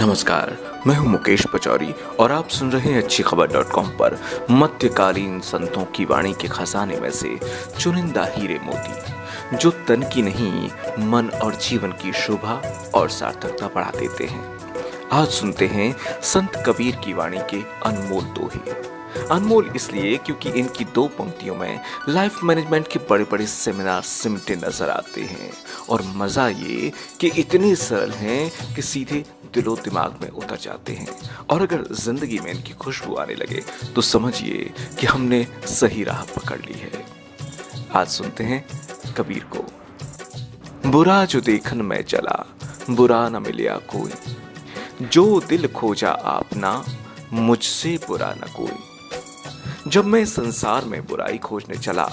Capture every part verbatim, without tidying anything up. नमस्कार, मैं हूं मुकेश पचौरी और आप सुन रहे हैं अच्छी खबर डॉट कॉम पर मध्यकालीन संतों की वाणी के खजाने में से चुनिंदा हीरे मोती, जो तन की नहीं मन और जीवन की शोभा और सार्थकता बढ़ा देते हैं। आज सुनते हैं संत कबीर की वाणी के अनमोल दोहे। अनमोल इसलिए क्योंकि इनकी दो पंक्तियों में लाइफ मैनेजमेंट के बड़े बड़े सेमिनार सिमटे नजर आते हैं और मज़ा ये कि इतने सरल हैं कि सीधे दिलो दिमाग में उतर जाते हैं, और अगर जिंदगी में इनकी खुशबू आने लगे तो समझिए कि हमने सही राह पकड़ ली है। आज सुनते हैं कबीर को। बुरा जो देखन मैं चला, बुरा न मिलिया कोई, जो दिल खोजा आपना, मुझसे बुरा न कोई। जब मैं संसार में बुराई खोजने चला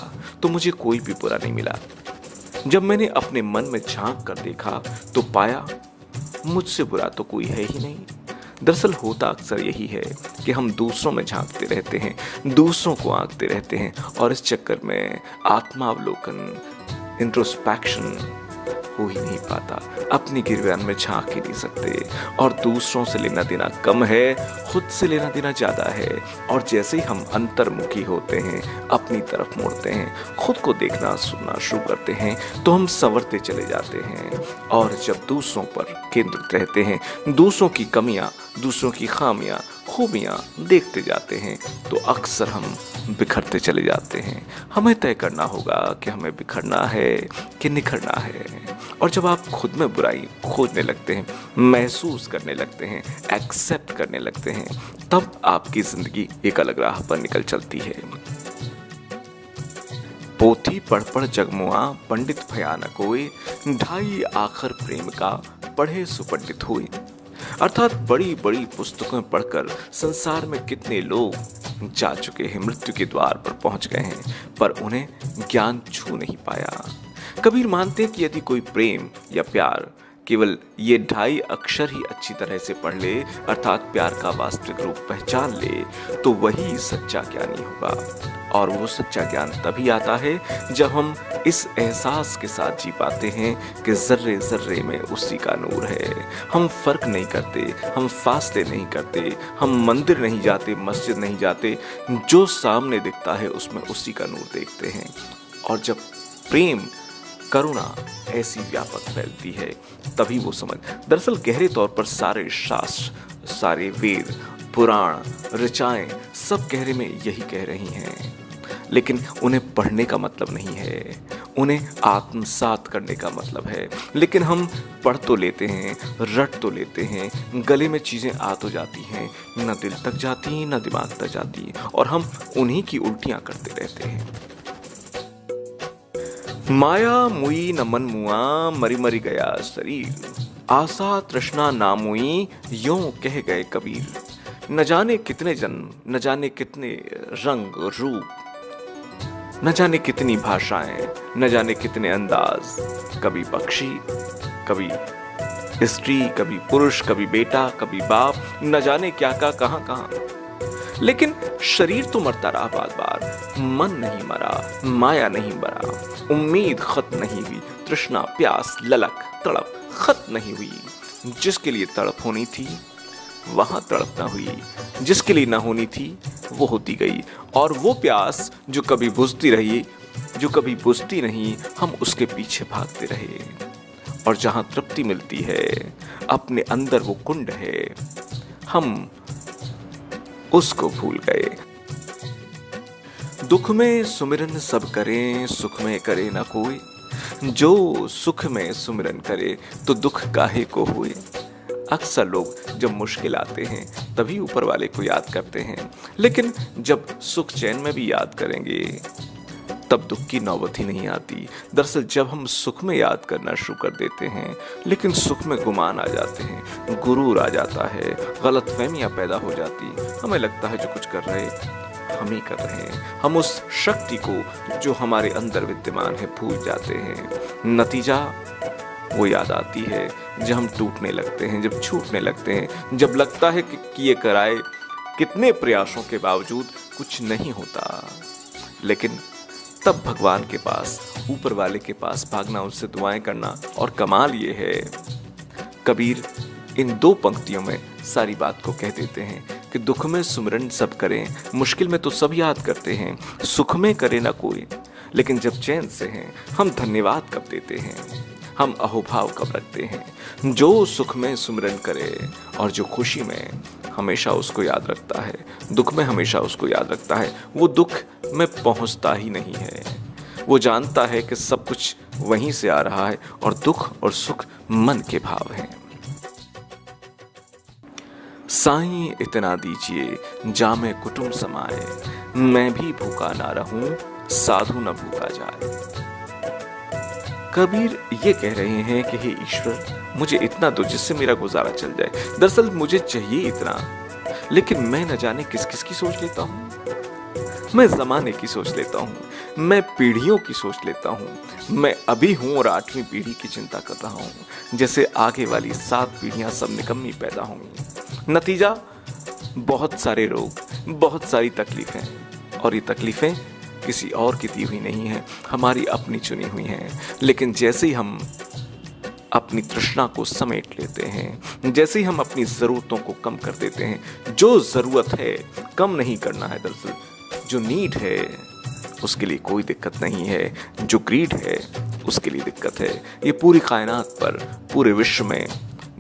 तो मुझे कोई भी बुरा नहीं मिला। जब मैंने अपने मन में झांक कर देखा तो पाया मुझसे बुरा तो कोई है ही नहीं। दरअसल होता अक्सर यही है कि हम दूसरों में झांकते रहते हैं, दूसरों को आंकते रहते हैं, और इस चक्कर में आत्मावलोकन, इंट्रोस्पेक्शन हो ही नहीं पाता। अपनी गिरवान में झांक ही नहीं सकते, और दूसरों से लेना देना कम है, खुद से लेना देना ज़्यादा है। और जैसे ही हम अंतर्मुखी होते हैं, अपनी तरफ मुड़ते हैं, खुद को देखना सुनना शुरू करते हैं, तो हम संवरते चले जाते हैं। और जब दूसरों पर केंद्रित रहते हैं, दूसरों की कमियाँ, दूसरों की खामियाँ, खूबियाँ देखते जाते हैं, तो अक्सर हम बिखरते चले जाते हैं। हमें तय करना होगा कि हमें बिखरना है कि निखरना है। और जब आप खुद में बुराई खोजने लगते हैं, महसूस करने लगते हैं, एक्सेप्ट करने लगते हैं, तब आपकी ज़िंदगी एक अलग राह पर निकल चलती है। पोथी पढ़ पढ़ जगमुआ पंडित भयानक होए, ढाई आखर प्रेम का पढ़े सुपंडित होए। अर्थात बड़ी बड़ी पुस्तकें पढ़कर संसार में कितने लोग जा चुके हैं, मृत्यु के द्वार पर पहुंच गए हैं, पर उन्हें ज्ञान छू नहीं पाया। कबीर मानते हैं कि यदि कोई प्रेम या प्यार केवल ये ढाई अक्षर ही अच्छी तरह से पढ़ ले, अर्थात प्यार का वास्तविक रूप पहचान ले, तो वही सच्चा ज्ञानी होगा। और वो सच्चा ज्ञान तभी आता है जब हम इस एहसास के साथ जी पाते हैं कि जर्रे जर्रे में उसी का नूर है। हम फर्क नहीं करते, हम फासले नहीं करते, हम मंदिर नहीं जाते, मस्जिद नहीं जाते, जो सामने दिखता है उसमें उसी का नूर देखते हैं। और जब प्रेम करुणा ऐसी व्यापक फैलती है, तभी वो समझ, दरअसल गहरे तौर पर सारे शास्त्र, सारे वेद, पुराण, ऋचाएं सब गहरे में यही कह रही हैं, लेकिन उन्हें पढ़ने का मतलब नहीं है, उन्हें आत्मसात करने का मतलब है। लेकिन हम पढ़ तो लेते हैं, रट तो लेते हैं, गले में चीज़ें आ तो जाती हैं, ना दिल तक जाती, ना दिमाग तक जाती, और हम उन्हीं की उल्टियाँ करते रहते हैं। माया मुई न मन मुआ, मरी मरी गया शरीर, आशा तृष्णा नामुई, यों कह गए कबीर। न जाने कितने जन्म, न जाने कितने रंग रूप, न जाने कितनी भाषाएं, न जाने कितने अंदाज, कभी पक्षी, कभी स्त्री, कभी पुरुष, कभी बेटा, कभी बाप, न जाने क्या का कहां कहां। लेकिन शरीर तो मरता रहा बार बार, मन नहीं मरा, माया नहीं मरा, उम्मीद खत्म नहीं हुई, तृष्णा, प्यास, ललक, तड़प खत्म नहीं हुई। जिसके लिए तड़प होनी थी वहां तड़प ना हुई, जिसके लिए ना होनी थी वो होती गई। और वो प्यास जो कभी बुझती रही, जो कभी बुझती नहीं, हम उसके पीछे भागते रहे। और जहां तृप्ति मिलती है, अपने अंदर वो कुंड है, हम उसको भूल गए। दुख में सुमिरन सब करें, सुख में करे ना कोई, जो सुख में सुमिरन करे तो दुख काहे को हुए। अक्सर लोग जब मुश्किल आते हैं तभी ऊपर वाले को याद करते हैं, लेकिन जब सुख चैन में भी याद करेंगे तब दुख की नौबत ही नहीं आती। दरअसल जब हम सुख में याद करना शुरू कर देते हैं, लेकिन सुख में गुमान आ जाते हैं, गुरूर आ जाता है, गलतफहमियां पैदा हो जाती, हमें लगता है जो कुछ कर रहे हम ही कर रहे हैं, हम उस शक्ति को जो हमारे अंदर विद्यमान है भूल जाते हैं। नतीजा वो याद आती है जब हम टूटने लगते हैं, जब छूटने लगते हैं, जब लगता है कि किए कराए कितने प्रयासों के बावजूद कुछ नहीं होता। लेकिन तब भगवान के पास, ऊपर वाले के पास भागना, उससे दुआएं करना। और कमाल ये है, कबीर इन दो पंक्तियों में सारी बात को कह देते हैं कि दुख में सुमिरन सब करें, मुश्किल में तो सब याद करते हैं, सुख में करे ना कोई, लेकिन जब चैन से हैं हम धन्यवाद कब देते हैं, हम अहोभाव कब रखते हैं। जो सुख में सुमिरन करे और जो खुशी में हमेशा उसको याद रखता है, दुख में हमेशा उसको याद रखता है, वो दुख में पहुंचता ही नहीं है। वो जानता है कि सब कुछ वहीं से आ रहा है और दुख और सुख मन के भाव हैं। साईं इतना दीजिए जामे कुटुंब समाए, मैं भी भूखा ना रहूं साधु न भूखा जाए। कबीर ये कह रहे हैं कि हे ईश्वर मुझे इतना दो जिससे मेरा गुजारा चल जाए। दरअसल मुझे चाहिए इतना, लेकिन मैं न जाने किस किस की सोच लेता हूँ। मैं जमाने की सोच लेता हूँ, मैं पीढ़ियों की सोच लेता हूँ, मैं अभी हूँ और आठवीं पीढ़ी की चिंता कर रहा हूँ, जैसे आगे वाली सात पीढ़ियाँ सब निकम्मी पैदा होंगी। नतीजा बहुत सारे रोग, बहुत सारी तकलीफें, और ये तकलीफें किसी और की दी हुई नहीं है, हमारी अपनी चुनी हुई हैं। लेकिन जैसे ही हम अपनी तृष्णा को समेट लेते हैं, जैसे ही हम अपनी ज़रूरतों को कम कर देते हैं, जो ज़रूरत है कम नहीं करना है, दरअसल जो नीड है उसके लिए कोई दिक्कत नहीं है, जो ग्रीड है उसके लिए दिक्कत है। ये पूरी कायनात पर, पूरे विश्व में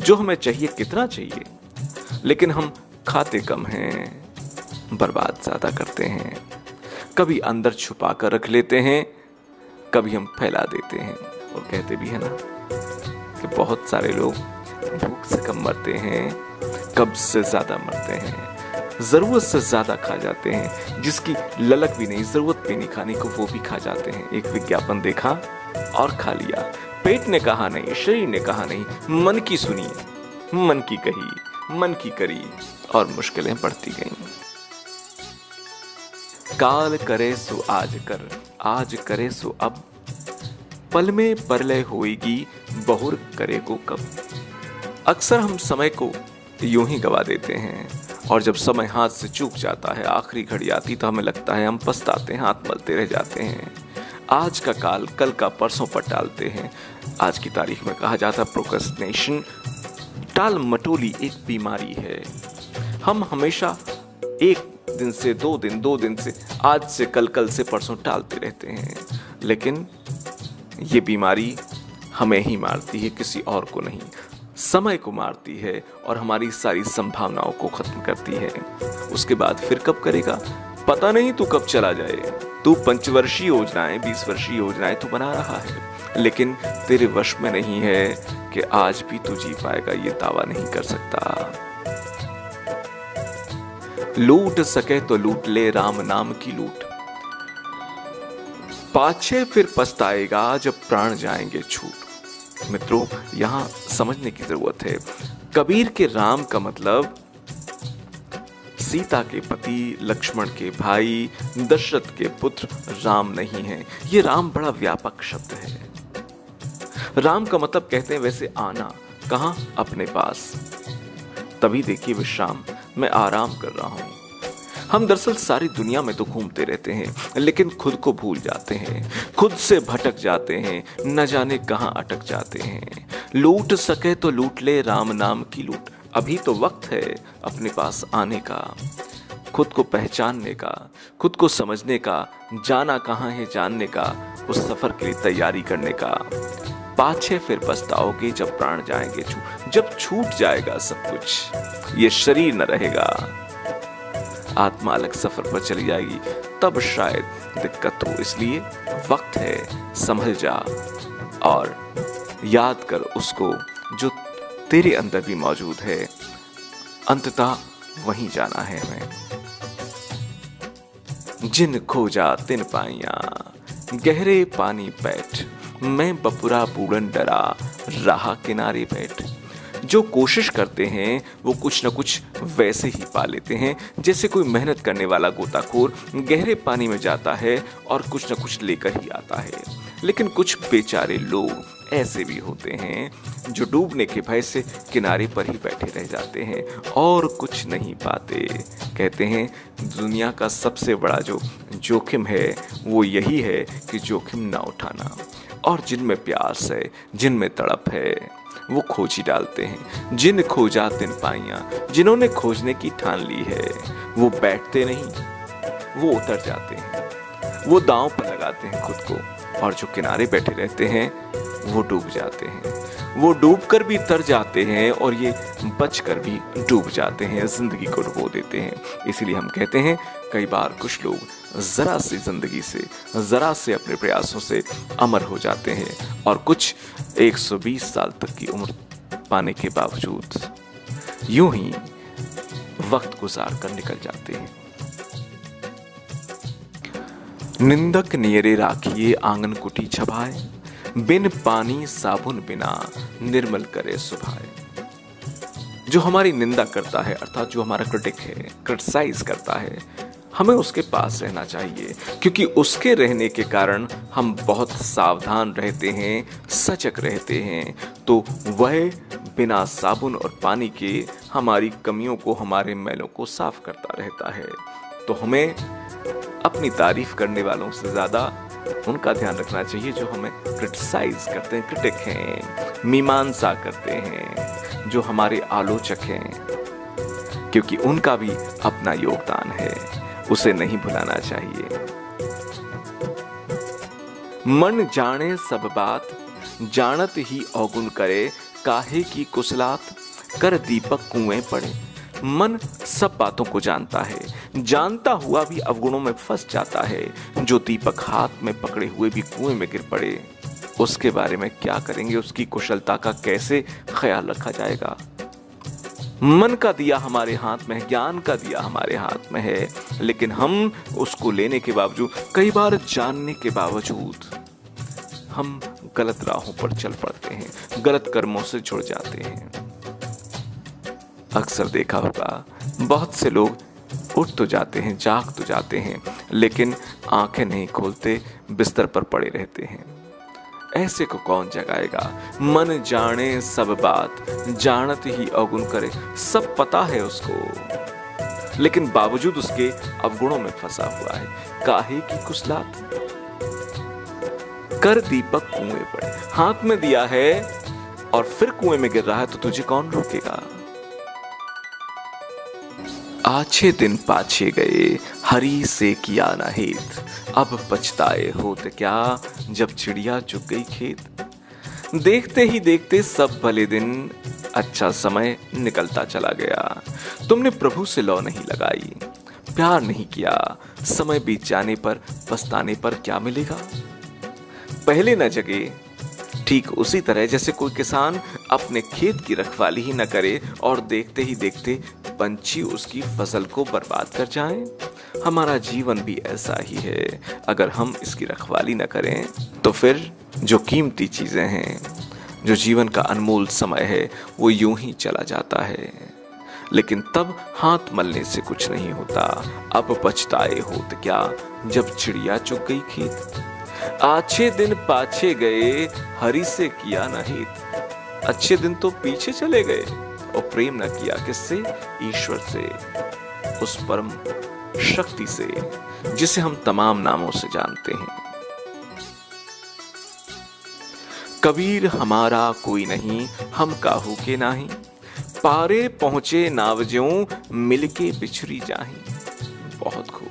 जो हमें चाहिए कितना चाहिए, लेकिन हम खाते कम हैं, बर्बाद ज़्यादा करते हैं। कभी अंदर छुपा कर रख लेते हैं, कभी हम फैला देते हैं। और कहते भी है ना कि बहुत सारे लोग भूख से कम मरते हैं, कब्ज से ज़्यादा मरते हैं, ज़रूरत से ज़्यादा खा जाते हैं, जिसकी ललक भी नहीं, ज़रूरत भी नहीं खाने को, वो भी खा जाते हैं। एक विज्ञापन देखा और खा लिया, पेट ने कहा नहीं, शरीर ने कहा नहीं, मन की सुनी, मन की कही, मन की करी, और मुश्किलें बढ़ती गईं। काल करे सो आज कर, आज करे सो अब, पल में परलय होएगी बहुर करे को कब। अक्सर हम समय को यूं ही गवा देते हैं, और जब समय हाथ से चूक जाता है, आखिरी घड़ी आती, तो हमें लगता है हम पछताते हैं, हाथ मलते रह जाते हैं। आज का काल कल का परसों पर टालते हैं। आज की तारीख में कहा जाता है प्रोकस्टिनेशन, टाल मटोली एक बीमारी है। हम हमेशा एक दिन से दो दिन, दो दिन से आज से कल, कल से परसों टालते रहते हैं। लेकिन ये बीमारी हमें ही मारती है, किसी और को नहीं, समय को मारती है और हमारी सारी संभावनाओं को खत्म करती है। उसके बाद फिर कब करेगा पता नहीं, तू कब चला जाए। तू पंचवर्षीय योजनाएं, बीस वर्षीय योजनाएं तू बना रहा है, लेकिन तेरे वश में नहीं है कि आज भी तू जी पाएगा, ये दावा नहीं कर सकता। लूट सके तो लूट ले राम नाम की लूट, पाछे फिर पछताएगा जब प्राण जाएंगे छूट। मित्रों, यहां समझने की जरूरत है, कबीर के राम का मतलब सीता के पति, लक्ष्मण के भाई, दशरथ के पुत्र राम नहीं है। ये राम बड़ा व्यापक शब्द है। राम का मतलब कहते हैं वैसे आना, कहां, अपने पास। तभी देखिए विश्राम, मैं आराम कर रहा हूँ। हम दरअसल सारी दुनिया में तो घूमते रहते हैं, लेकिन खुद को भूल जाते हैं, खुद से भटक जाते हैं, न जाने कहाँ अटक जाते हैं। लूट सके तो लूट ले राम नाम की लूट। अभी तो वक्त है अपने पास आने का, खुद को पहचानने का, खुद को समझने का, जाना कहाँ है जानने का, उस सफर के लिए तैयारी करने का। पाछे फिर पछताओगे जब प्राण जाएंगे छूट, जब छूट जाएगा सब कुछ, ये शरीर न रहेगा, आत्मा अलग सफर पर चली जाएगी, तब शायद दिक्कत हो। इसलिए वक्त है, संभल जा और याद कर उसको जो तेरे अंदर भी मौजूद है, अंततः वहीं जाना है हमें। जिन खोजा तिन पाइया गहरे पानी पैठ, मैं बपुरा बूढ़न डरा रहा किनारे बैठ। जो कोशिश करते हैं वो कुछ ना कुछ वैसे ही पा लेते हैं, जैसे कोई मेहनत करने वाला गोताखोर गहरे पानी में जाता है और कुछ ना कुछ लेकर ही आता है। लेकिन कुछ बेचारे लोग ऐसे भी होते हैं जो डूबने के भय से किनारे पर ही बैठे रह जाते हैं और कुछ नहीं पाते। कहते हैं दुनिया का सबसे बड़ा जो जोखिम है वो यही है कि जोखिम ना उठाना। और जिनमें प्यास है, जिनमें तड़प है, वो खोज ही डालते हैं। जिन खोजा तिन पाइयाँ, जिन्होंने खोजने की ठान ली है वो बैठते नहीं, वो उतर जाते हैं, वो दांव पर लगाते हैं खुद को, और जो किनारे बैठे रहते हैं वो डूब जाते हैं, वो डूब कर भी तर जाते हैं और ये बच कर भी डूब जाते हैं, ज़िंदगी को डुबो देते हैं। इसलिए हम कहते हैं कई बार कुछ लोग ज़रा सी ज़िंदगी से, ज़रा से अपने प्रयासों से अमर हो जाते हैं और कुछ एक सौ बीस साल तक की उम्र पाने के बावजूद यूं ही वक्त गुजार कर निकल जाते हैं। निंदक नियरे राखिए आंगन कुटी छबाए, बिन पानी साबुन बिना निर्मल करे सुभाए। जो हमारी निंदा करता है, अर्थात जो हमारा क्रिटिक है, क्रिटिसाइज करता है, हमें उसके पास रहना चाहिए, क्योंकि उसके रहने के कारण हम बहुत सावधान रहते हैं, सजग रहते हैं, तो वह बिना साबुन और पानी के हमारी कमियों को, हमारे मैलों को साफ करता रहता है। तो हमें अपनी तारीफ करने वालों से ज़्यादा उनका ध्यान रखना चाहिए जो हमें क्रिटिसाइज करते हैं, क्रिटिक हैं, मीमांसा करते हैं, जो हमारे आलोचक हैं, क्योंकि उनका भी अपना योगदान है, उसे नहीं भुलाना चाहिए। मन जाने सब बात, जानत ही अवगुण करे, काहे की कुसलात, कर दीपक कुएं पड़े। मन सब बातों को जानता है, जानता हुआ भी अवगुणों में फंस जाता है। जो दीपक हाथ में पकड़े हुए भी कुएं में गिर पड़े, उसके बारे में क्या करेंगे, उसकी कुशलता का कैसे ख्याल रखा जाएगा। मन का दिया हमारे हाथ में है, ज्ञान का दिया हमारे हाथ में है, लेकिन हम उसको लेने के बावजूद, कई बार जानने के बावजूद हम गलत राहों पर चल पड़ते हैं, गलत कर्मों से जुड़ जाते हैं। अक्सर देखा होगा बहुत से लोग उठ तो जाते हैं, जाग तो जाते हैं, लेकिन आंखें नहीं खोलते, बिस्तर पर पड़े रहते हैं। ऐसे को कौन जगाएगा। मन जाने सब बात, जानत ही अवगुण करे। सब पता है उसको, लेकिन बावजूद उसके अवगुणों में फंसा हुआ है। काहे की कुसलात, कर दीपक कुएं पड़े। हाथ में दिया है और फिर कुएं में गिर रहा है, तो तुझे कौन रोकेगा। आछे दिन पाछे गए, हरी से किया ना हित, अब पछताए होत क्या, जब चिड़िया चुग गई खेत। देखते ही देखते सब भले दिन, अच्छा समय निकलता चला गया। तुमने प्रभु से लौ नहीं लगाई, प्यार नहीं किया, समय बीत जाने पर पछताने पर क्या मिलेगा। पहले न जगे, ठीक उसी तरह जैसे कोई किसान अपने खेत की रखवाली ही न करे और देखते ही देखते पंछी उसकी फसल को बर्बाद कर जाएं। हमारा जीवन भी ऐसा ही है, अगर हम इसकी रखवाली न करें तो फिर जो कीमती चीज़ें हैं, जो जीवन का अनमोल समय है, वो यूं ही चला जाता है। लेकिन तब हाथ मलने से कुछ नहीं होता। अब पछताए होत क्या, जब चिड़िया चुग गई खेत। आछे दिन पाछे गए, हरी से किया ना हित, अच्छे दिन तो पीछे चले गए और प्रेम न किया, किससे, ईश्वर से, उस परम शक्ति से जिसे हम तमाम नामों से जानते हैं। कबीर हमारा कोई नहीं, हम काहू के नाही, पारे पहुंचे नाव ज्यों, मिलके बिछड़ी जाहीं। बहुत खूब।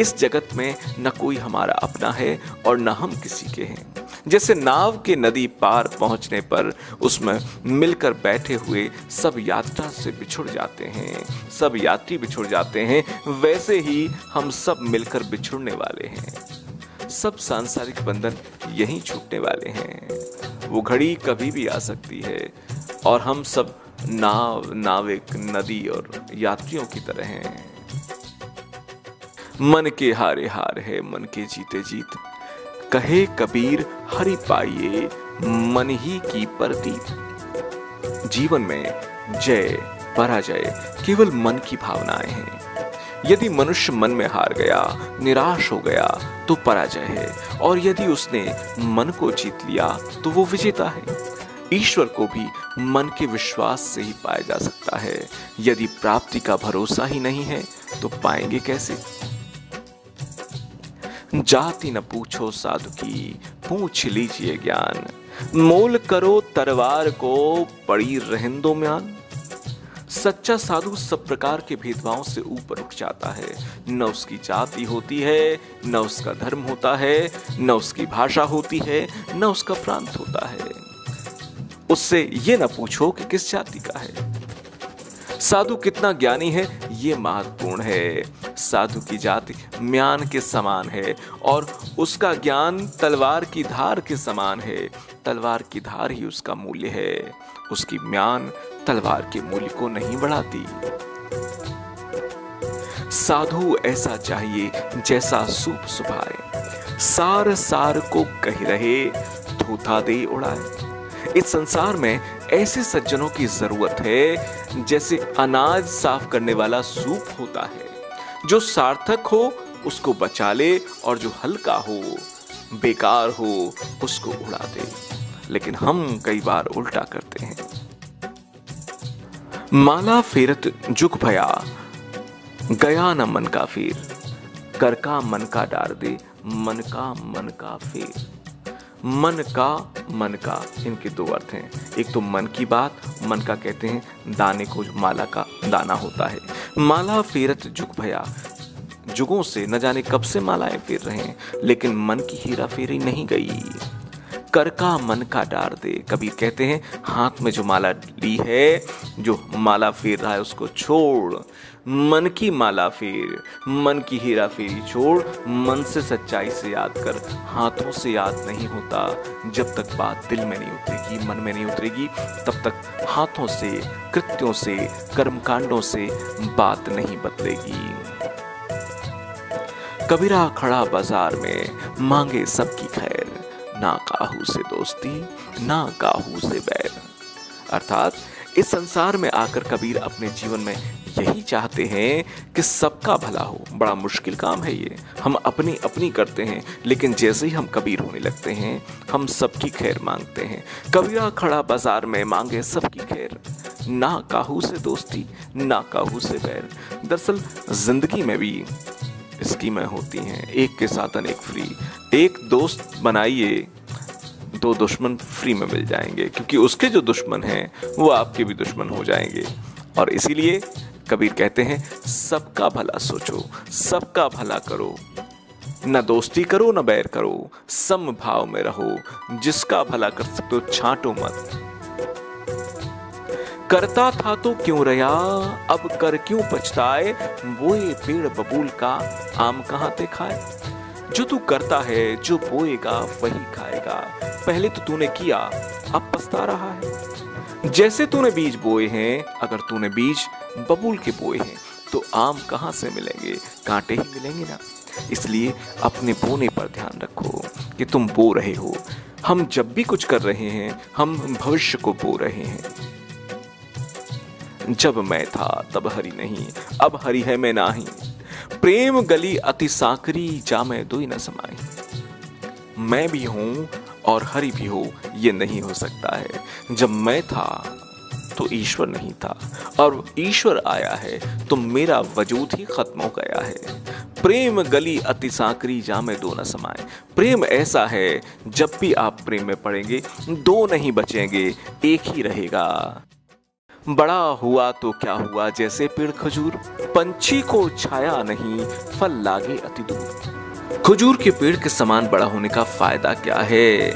इस जगत में न कोई हमारा अपना है और न हम किसी के हैं। जैसे नाव के नदी पार पहुंचने पर उसमें मिलकर बैठे हुए सब यात्रा से बिछुड़ जाते हैं, सब यात्री बिछुड़ जाते हैं, वैसे ही हम सब मिलकर बिछुड़ने वाले हैं। सब सांसारिक बंधन यहीं छूटने वाले हैं। वो घड़ी कभी भी आ सकती है और हम सब नाव, नाविक, नदी और यात्रियों की तरह हैं। मन के हारे हार है, मन के जीते जीत, कहे कबीर हरि पाइये, मन ही की परदीप। जीवन में जय पराजय केवल मन की भावनाएं हैं। यदि मनुष्य मन में हार गया, निराश हो गया, तो पराजय है, और यदि उसने मन को जीत लिया तो वो विजेता है। ईश्वर को भी मन के विश्वास से ही पाया जा सकता है। यदि प्राप्ति का भरोसा ही नहीं है तो पाएंगे कैसे। जाति न पूछो साधु की, पूछ लीजिए ज्ञान, मोल करो तरवार को, पड़ी रहन दो म्यान। सच्चा साधु सब प्रकार के भेदभाव से ऊपर उठ जाता है। न उसकी जाति होती है, न उसका धर्म होता है, न उसकी भाषा होती है, न उसका प्रांत होता है। उससे ये न पूछो कि किस जाति का है। साधु कितना ज्ञानी है ये महत्वपूर्ण है। साधु की जाति म्यान के समान है और उसका ज्ञान तलवार की धार के समान है। तलवार की धार ही उसका मूल्य है। उसकी म्यान तलवार के मूल्य को नहीं बढ़ाती। साधु ऐसा चाहिए जैसा सूप सुभाए, सार सार को कही रहे, धोता दे उड़ाए। इस संसार में ऐसे सज्जनों की जरूरत है जैसे अनाज साफ करने वाला सूप होता है। जो सार्थक हो उसको बचा ले और जो हल्का हो, बेकार हो, उसको उड़ा दे। लेकिन हम कई बार उल्टा करते हैं। माला फेरत जुग भया, गया न मन का फेर। कर का मन का डार दे, मन का मन का फेर। मन का मन का, इनके दो अर्थ हैं। एक तो मन की बात, मन का कहते हैं दाने को, माला का दाना होता है। माला फेरत जुग भया, जुगों से न जाने कब से मालाएं फेर रहे हैं, लेकिन मन की हीरा फेरी नहीं गई। कर का मन का डार दे, कबीर कहते हैं हाथ में जो माला ली है, जो माला फेर रहा है उसको छोड़, मन की माला फेर, मन की हीरा फेरी छोड़, मन से सच्चाई से याद कर। हाथों से याद नहीं होता। जब तक बात दिल में नहीं उतरेगी, मन में नहीं उतरेगी, तब तक हाथों से, कृत्यों से, कर्मकांडों से बात नहीं बदलेगी। कबीरा खड़ा बाजार में, मांगे सबकी खैर। ना काहू से दोस्ती, ना काहू से बैर। अर्थात इस संसार में आकर कबीर अपने जीवन में यही चाहते हैं कि सबका भला हो। बड़ा मुश्किल काम है ये। हम अपनी अपनी करते हैं, लेकिन जैसे ही हम कबीर होने लगते हैं हम सबकी खैर मांगते हैं। कबीरा खड़ा बाजार में, मांगे सबकी खैर। ना काहू से दोस्ती, ना काहू से बैर। दरअसल जिंदगी में भी स्कीमें होती हैं, एक के साथ अनेक फ्री। एक दोस्त बनाइए, दो दुश्मन फ्री में मिल जाएंगे, क्योंकि उसके जो दुश्मन हैं वो आपके भी दुश्मन हो जाएंगे। और इसीलिए कबीर कहते हैं सबका भला सोचो, सबका भला करो, न दोस्ती करो न बैर करो, समभाव में रहो। जिसका भला कर सकते हो छांटो मत। करता था तो क्यों रया, अब कर क्यों पछताए। बोए पेड़ बबूल का, आम कहाँ ते खाए। जो तू करता है, जो बोएगा वही खाएगा। पहले तो तूने किया, अब पछता रहा है। जैसे तूने बीज बोए हैं, अगर तूने बीज बबूल के बोए हैं तो आम कहाँ से मिलेंगे, कांटे ही मिलेंगे ना। इसलिए अपने बोने पर ध्यान रखो कि तुम बो रहे हो। हम जब भी कुछ कर रहे हैं हम भविष्य को बो रहे हैं। जब मैं था तब हरि नहीं, अब हरि है मैं नाही। प्रेम गली अति सांकरी, जामे दुई न समाई। मैं भी हूं और हरि भी हो, ये नहीं हो सकता है। जब मैं था तो ईश्वर नहीं था, और ईश्वर आया है तो मेरा वजूद ही खत्म हो गया है। प्रेम गली अति सांकरी, जामे दो न समाए। प्रेम ऐसा है, जब भी आप प्रेम में पड़ेंगे दो नहीं बचेंगे, एक ही रहेगा। बड़ा हुआ तो क्या हुआ, जैसे पेड़ खजूर। पंछी को छाया नहीं, फल लागे अति दूर। खजूर के पेड़ के समान बड़ा होने का फायदा क्या है,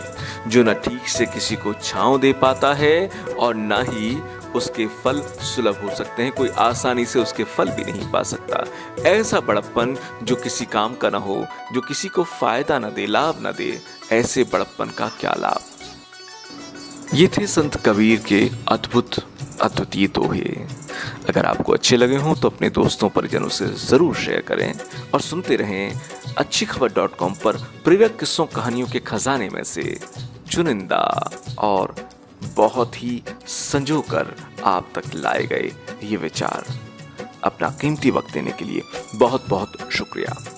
जो न ठीक से किसी को छांव दे पाता है और ना ही उसके फल सुलभ हो सकते हैं। कोई आसानी से उसके फल भी नहीं पा सकता। ऐसा बड़प्पन जो किसी काम का ना हो, जो किसी को फायदा ना दे, लाभ ना दे, ऐसे बड़प्पन का क्या लाभ। ये थे संत कबीर के अद्भुत अद्वितीय दोहे। अगर आपको अच्छे लगे हों तो अपने दोस्तों परिजनों से ज़रूर शेयर करें और सुनते रहें अच्छी खबर डॉट कॉम पर प्रेरक किस्सों कहानियों के खजाने में से चुनिंदा और बहुत ही संजो कर आप तक लाए गए ये विचार। अपना कीमती वक्त देने के लिए बहुत बहुत शुक्रिया।